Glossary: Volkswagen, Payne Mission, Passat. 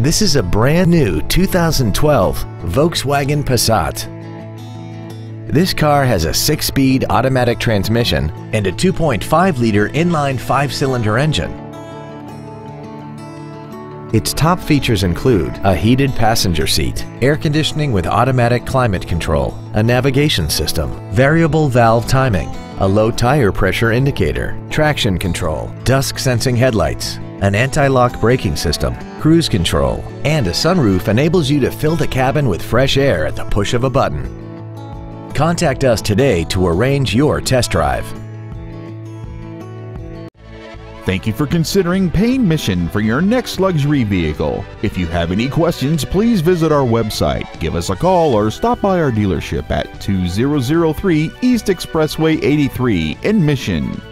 This is a brand new 2012 Volkswagen Passat. This car has a 6-speed automatic transmission and a 2.5-liter inline 5-cylinder engine. Its top features include a heated passenger seat, air conditioning with automatic climate control, a navigation system, variable valve timing, a low tire pressure indicator, traction control, dusk sensing headlights, an anti-lock braking system, cruise control, and a sunroof enables you to fill the cabin with fresh air at the push of a button. Contact us today to arrange your test drive. Thank you for considering Payne Mission for your next luxury vehicle. If you have any questions, please visit our website, give us a call, or stop by our dealership at 2003 East Expressway 83 in Mission.